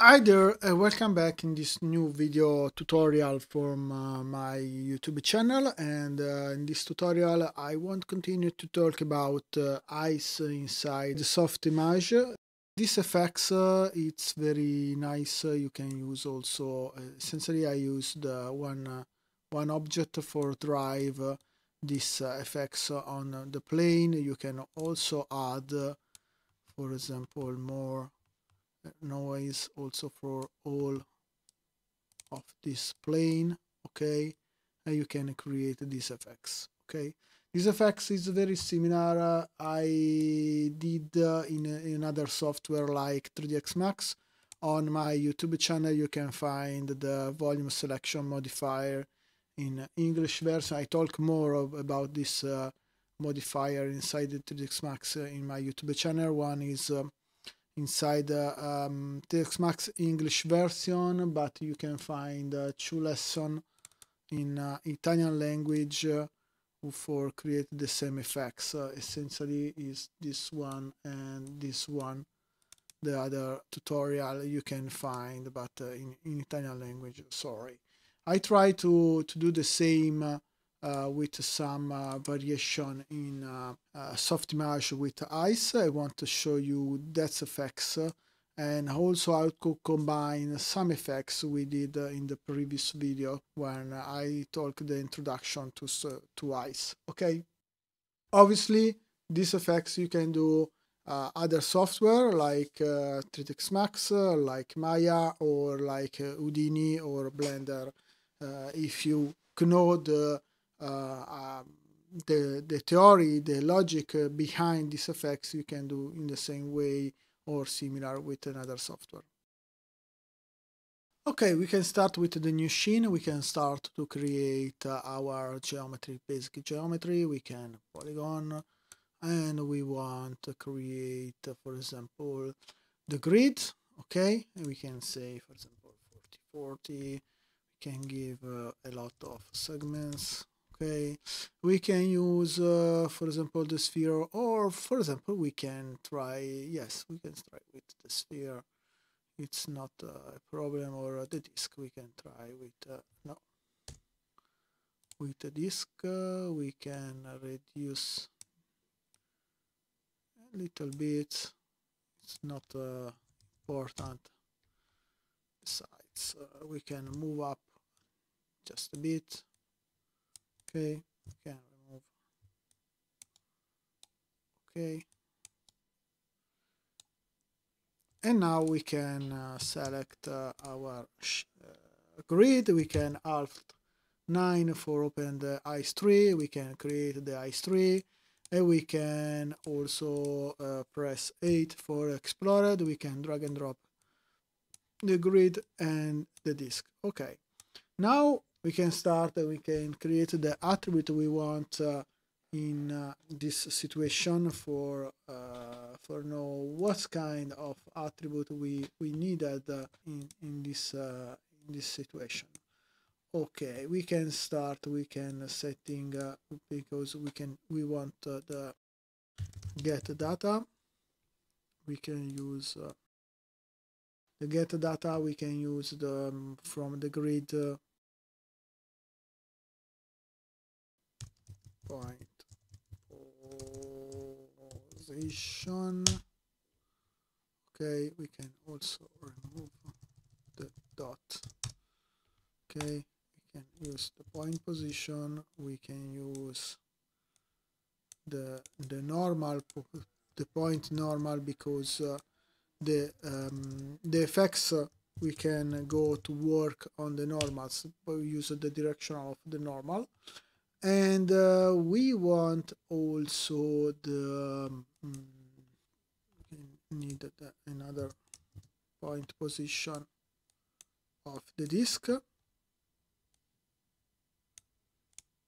Hi there and welcome back in this new video tutorial from my YouTube channel, and in this tutorial I want to continue to talk about ICE inside Softimage. This effects, it's very nice. You can use also, essentially I used one object for drive this effects on the plane. You can also add, for example, more noise also for all of this plane, okay, and you can create these effects. Okay, these effects is very similar I did in another software like 3ds Max. On my YouTube channel you can find the volume selection modifier in English version. I talk more about this modifier inside the 3ds Max in my YouTube channel. One is inside 3ds Max English version, but you can find two lessons in Italian language for create the same effects. Essentially is this one and this one. The other tutorial you can find, but in Italian language, sorry. I try to do the same with some variation in Softimage with ICE. I want to show you that effects and also how to combine some effects we did in the previous video when I talked the introduction to ICE. Okay, obviously these effects you can do other software like 3ds Max, like Maya, or like Houdini or Blender. If you know the theory, the logic behind these effects, you can do in the same way or similar with another software. Okay, we can start with the new sheen. We can start to create our geometry, basic geometry. We can polygon, and we want to create, for example, the grid. Okay, and we can say, for example, 40, 40. Can give a lot of segments. Okay, we can use for example the sphere, or for example we can try, yes, we can try with the sphere, it's not a problem, or the disk. We can try with with the disk. We can reduce a little bit, it's not important size. We can move up just a bit. Okay, we can remove. Okay, and now we can select our grid. We can Alt 9 for open the ICE tree. We can create the ICE tree, and we can also press 8 for Explorer. We can drag and drop the grid and the disk. Okay, now we can start and we can create the attribute we want in this situation for know what kind of attribute we needed in this situation. Okay, we can start, we can setting because we want the get data. We can use the get data. We can use the from the grid point position. Okay, we can also remove the dot. Okay, we can use the point position. We can use the normal, the point normal, because the effects we can go to work on the normals, but we use the direction of the normal. And we want also the need another point position of the disk.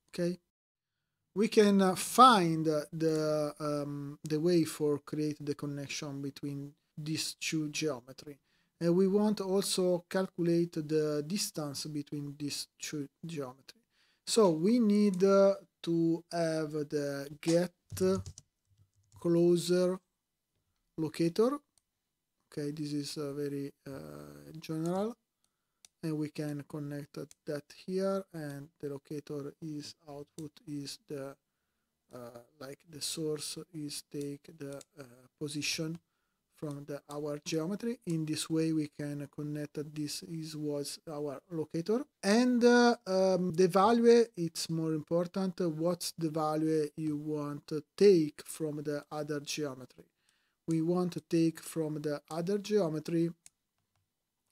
Okay, we can find the way for create the connection between these two geometry, and we want also calculate the distance between these two geometry. So we need to have the get closer locator. Okay, this is very general, and we can connect that here, and the locator is output is the like the source is take the position from the our geometry. In this way we can connect that this is was our locator, and the value, it's more important what's the value you want to take from the other geometry. We want to take from the other geometry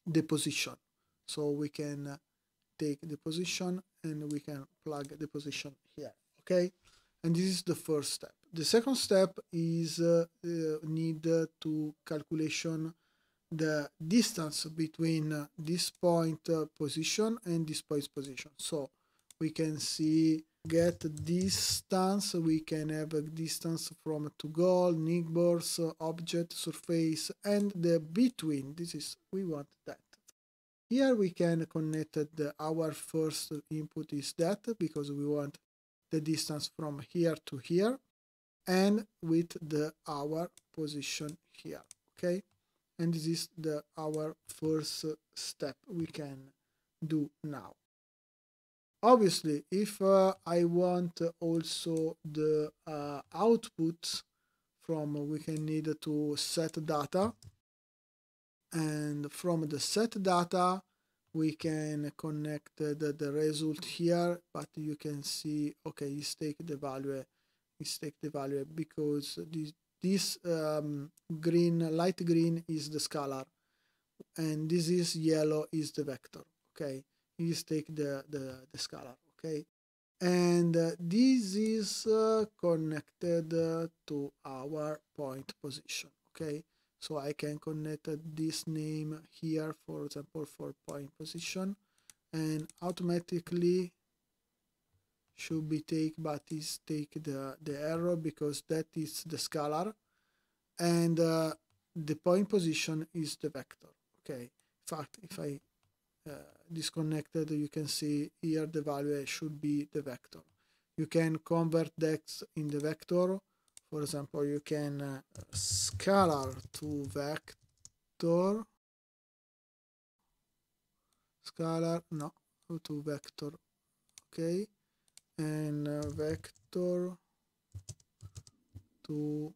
the position, so we can take the position and we can plug the position here. Okay, and this is the first step. The second step is need to calculation the distance between this point position and this point position. So we can see get distance, we can have a distance from to goal, neighbors, object, surface, and the between. This is, we want that. Here we can connect the, our first input is that, because we want the distance from here to here, and with the our position here. Okay, and this is the our first step we can do now. Obviously, if I want also the output from, we can need to set data, and from the set data we can connect the result here, but you can see, okay, it's take the value, it's take the value, because this green, light green is the scalar, and this is yellow is the vector. Okay, is take the scalar. Okay, and this is connected to our point position. Okay, so I can connect this name here, for example, for point position, and automatically should be take, but is take the arrow, because that is the scalar, and the point position is the vector. Okay, in fact, if I disconnected, you can see here the value should be the vector. You can convert that in the vector. For example, you can scalar to vector, scalar no to vector. Okay, and vector to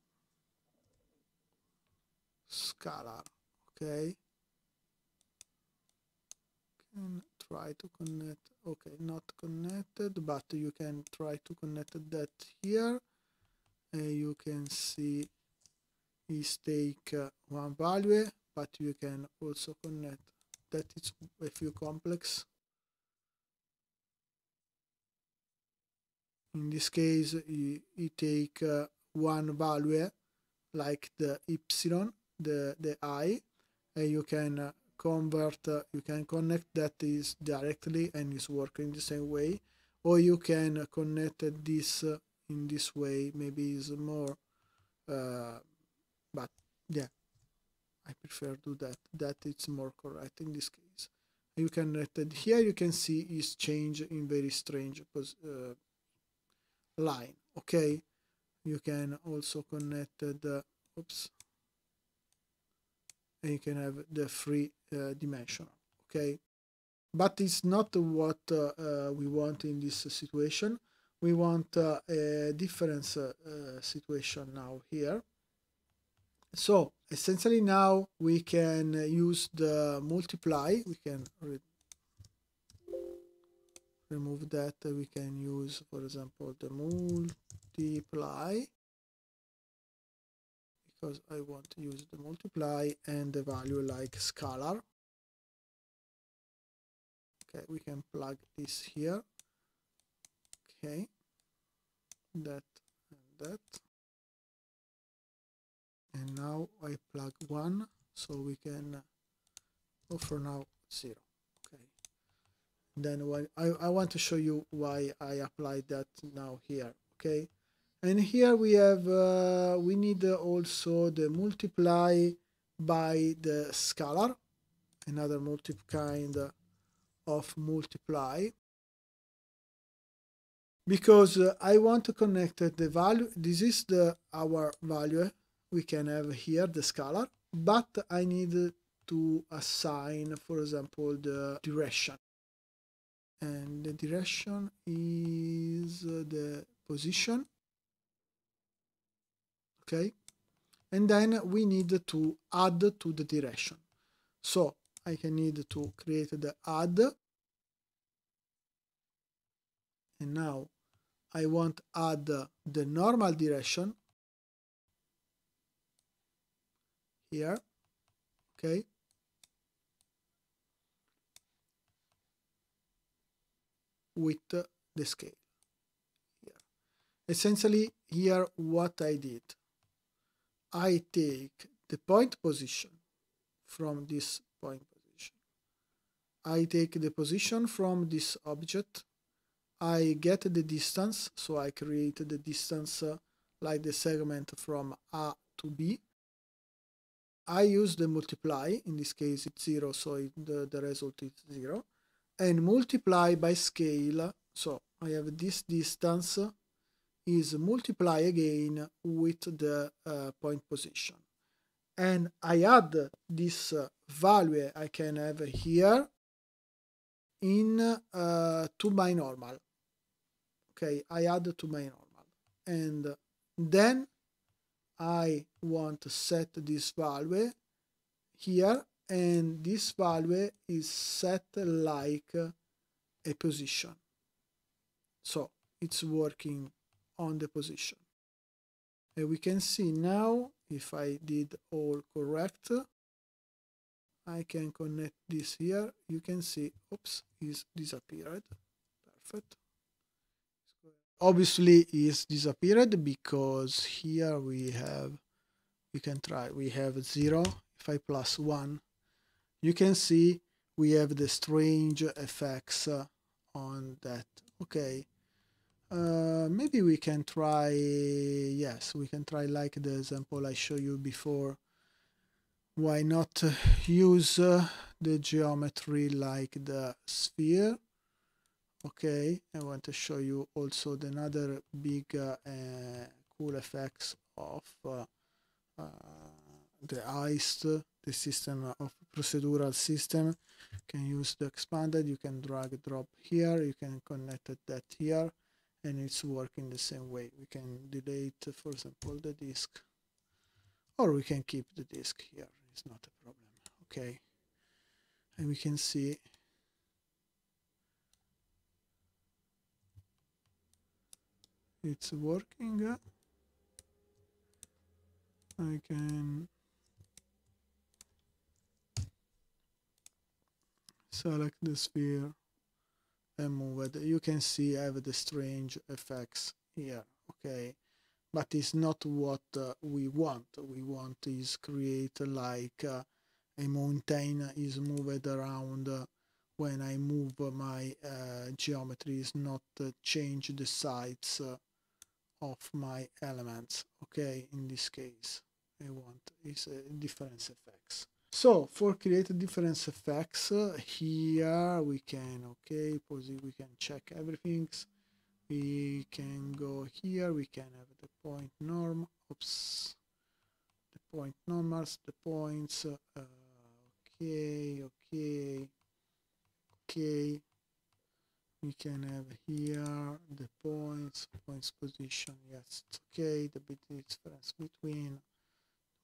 scalar. Okay, and try to connect. Okay, not connected, but you can try to connect that here. You can see is take one value, but you can also connect that it's a few complex. In this case, you take one value like the epsilon, the I, and you can convert, you can connect that is directly and is working the same way, or you can connect this in this way, maybe is more but yeah, I prefer do that, that it's more correct in this case. You can connect it here, you can see is change in very strange line. Okay, you can also connect the oops, and you can have the free dimensional. Okay, but it's not what we want in this situation. We want a different situation now here. So essentially now we can use the multiply, we can remove that, we can use, for example, the multiply, because I want to use the multiply and the value like scalar. Okay, we can plug this here. Okay, that and that, and now I plug one, so we can go for now 0. Okay, then when I want to show you why I applied that now here. Okay, and here we have we need also the multiply by the scalar, another kind of multiply, because I want to connect the value. This is the our value we can have here, the scalar, but I need to assign, for example, the direction. And the direction is the position. Okay. And then we need to add to the direction. So I can need to create the add. And now I want to add the normal direction here. Okay. With the scale here. Essentially here what I did, I take the point position from this point position, I take the position from this object, I get the distance, so I create the distance like the segment from A to B, I use the multiply, in this case it's 0, so the result is 0, and multiply by scale, so I have this distance is multiply again with the point position, and I add this value I can have here in to my normal. Okay, I add to my normal, and then I want to set this value here, and this value is set like a position, so it's working on the position, and we can see now if I did all correct. I can connect this here, you can see, oops, is disappeared. Perfect. Obviously is disappeared because here we have, we can try, we have 0. If I plus 1, you can see we have the strange effects on that. Okay, maybe we can try, yes, we can try like the example I showed you before. Why not use the geometry like the sphere? Okay, I want to show you also another big cool effects of the ICE, the system of procedural system. You can use the expanded, you can drag drop here, you can connect that here, and it's working the same way. We can delete, for example, the disk, or we can keep the disk here, it's not a problem. Okay, and we can see it's working. I can select the sphere and move it. You can see I have the strange effects here, okay, but it's not what we want. We want is create like a mountain is moved around when I move my geometry, is not change the sides of my elements. Okay, in this case I want is different effects. So for create different effects here we can, okay, we can check everything. We can go here, we can have the point norm, oops, the point normals, the points, okay, okay, okay, we can have here the points, points position, yes, it's okay, the bit difference between,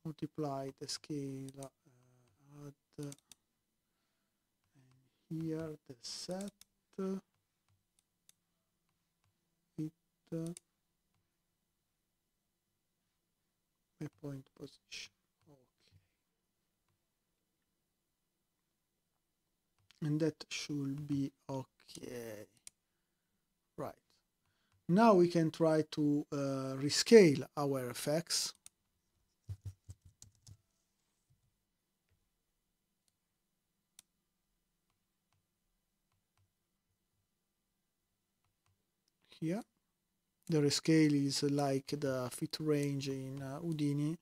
multiply the scale, add, and here the set, it, the point position, okay, and that should be okay. Right, now we can try to rescale our effects. Here the rescale is like the fit range in Houdini.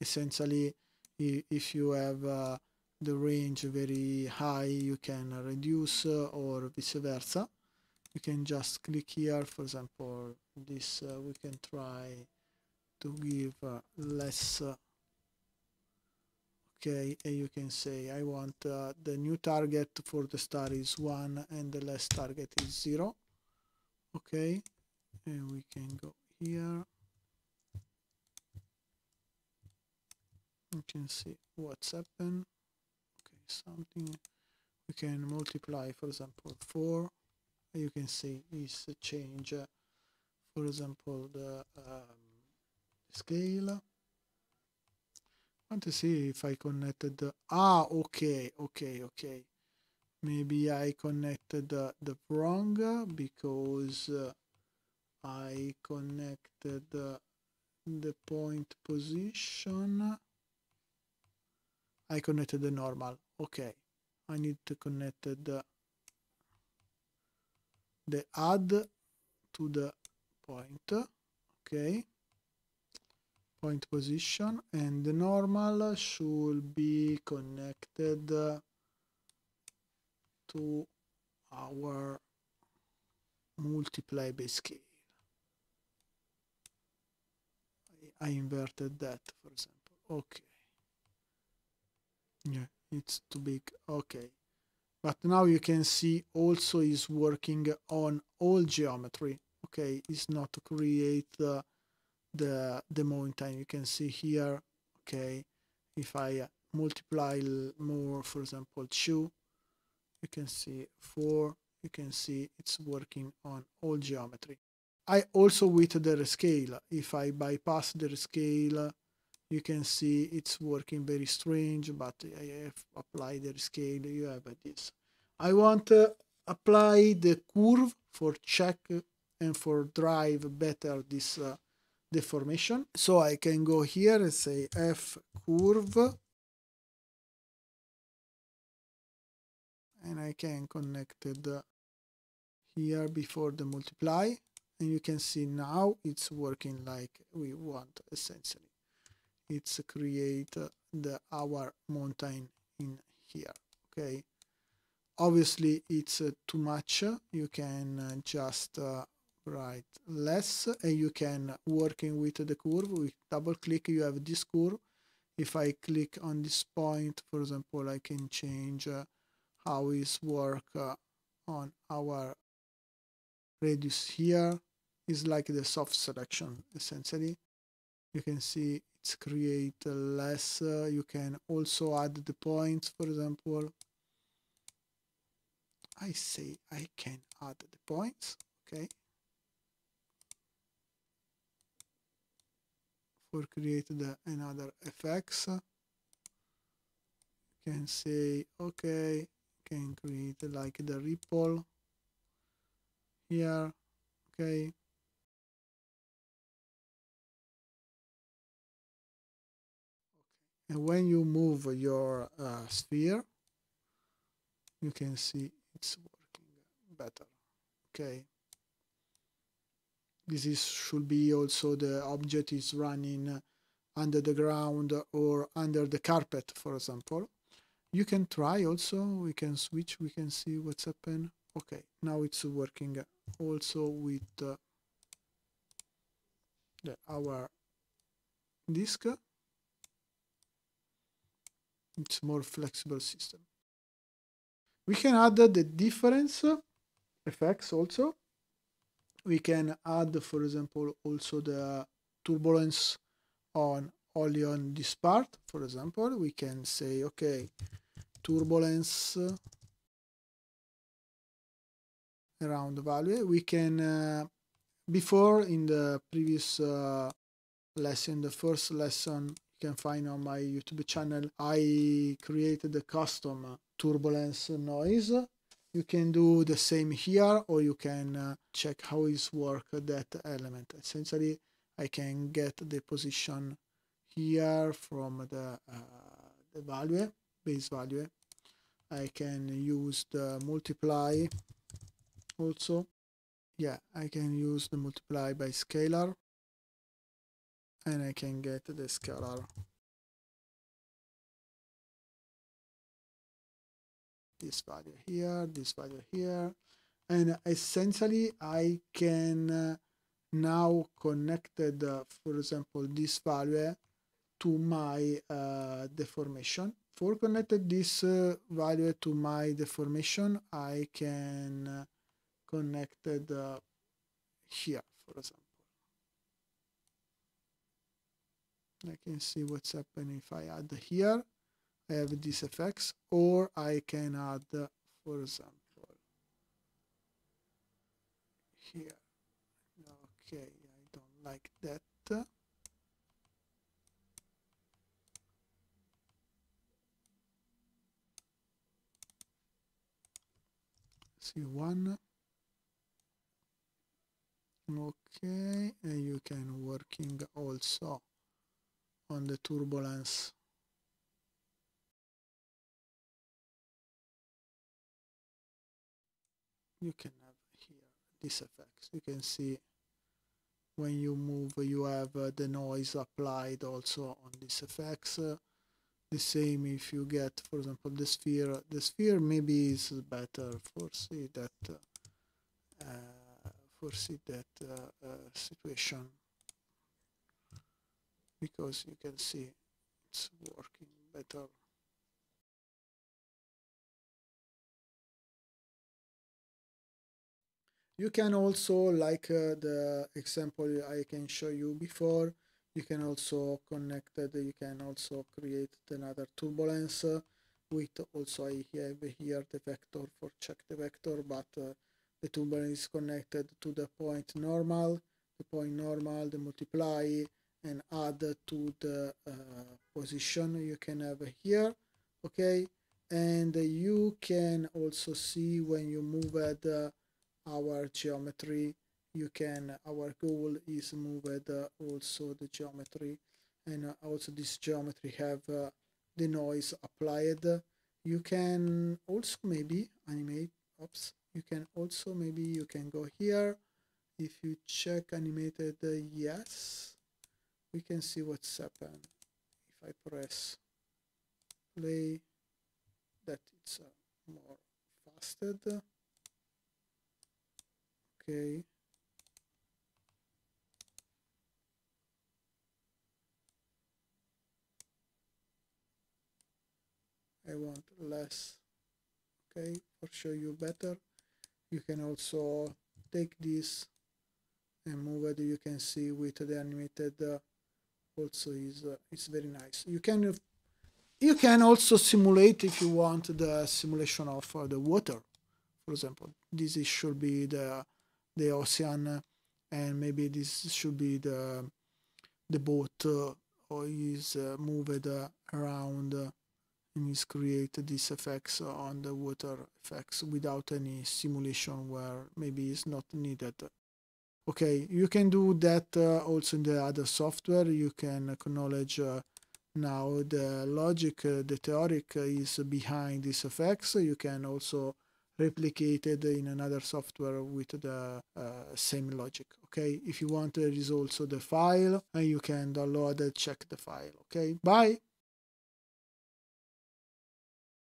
Essentially if you have the range very high you can reduce, or vice versa. You can just click here, for example this, we can try to give less, OK, and you can say I want the new target for the star is 1 and the last target is 0. OK, and we can go here. You can see what's happened. OK, something we can multiply, for example, 4. You can see is a change, for example, the scale. I want to see if I connected the, okay, maybe I connected the wrong, because I connected the point position. I connected the normal. Okay, I need to connect the add to the point. Okay, point position, and the normal should be connected to our multiply by scale. I inverted that, for example. Okay, yeah, it's too big. Okay, but now you can see also is working on all geometry. Okay, it's not to create the mountain. You can see here. Okay, if I multiply more, for example 2, you can see 4, you can see it's working on all geometry. I also with the rescale, if I bypass the rescale, you can see it's working very strange, but I have applied the rescale. You have this. I want to apply the curve for check and for drive better this deformation. So I can go here and say F curve, and I can connect it here before the multiply, and you can see now it's working like we want. Essentially it's create our mountain in here. Okay, obviously it's too much. You can just right less, and you can working with the curve. With double click you have this curve. If I click on this point, for example, I can change how it's work on our radius. Here is like the soft selection. Essentially you can see it's create less. You can also add the points, for example. I say I can add the points. Okay, for create another effects, you can say okay, can create like the ripple here. Okay, and when you move your sphere, you can see it's working better. Okay, this is should be also the object is running under the ground or under the carpet, for example. You can try also, we can switch, we can see what's happened. Okay, now it's working also with our disk. It's more flexible system. We can add the difference effects also. We can add, for example, also the turbulence on only on this part. For example, we can say okay, turbulence around the value. We can before in the previous lesson, the first lesson you can find on my YouTube channel, I created a custom turbulence noise. You can do the same here, or you can check how is work that element. Essentially, I can get the position here from the value, base value. I can use the multiply also. Yeah, I can use the multiply by scalar, and I can get the scalar. This value here, and essentially I can now connect, for example, this value to my deformation. For connected this value to my deformation, I can connect it here, for example. I can see what's happening if I add here. I have this effects, or I can add, for example, here. Okay, I don't like that. See one. Okay, and you can working also on the turbulence. You can have here these effects. You can see when you move, you have the noise applied also on these effects. The same if you get, for example, the sphere. The sphere maybe is better. Foresee that situation, because you can see it's working better. You can also, like the example I can show you before, you can also connect it, you can also create another turbulence with also I have here the vector for check the vector, but the turbulence is connected to the point normal, the multiply and add to the position you can have here, okay? And you can also see when you move at our geometry, you can, our goal is moved also the geometry, and also this geometry have the noise applied. You can also maybe animate, oops, you can also maybe you can go here. If you check animated, yes, we can see what's happened. If I press play, that it's more faster. Okay. I want less, okay, for show you better. You can also take this and move it. You can see with the animated also is it's very nice. You can also simulate if you want the simulation of the water, for example. This is, should be the ocean, and maybe this should be the boat or is moved around. And is create these effects on the water effects without any simulation where maybe it's not needed. Okay, you can do that also in the other software. You can acknowledge now the logic, the theoric is behind these effects. You can also replicate it in another software with the same logic. Okay, if you want, there is also the file, and you can download and check the file. Okay, bye.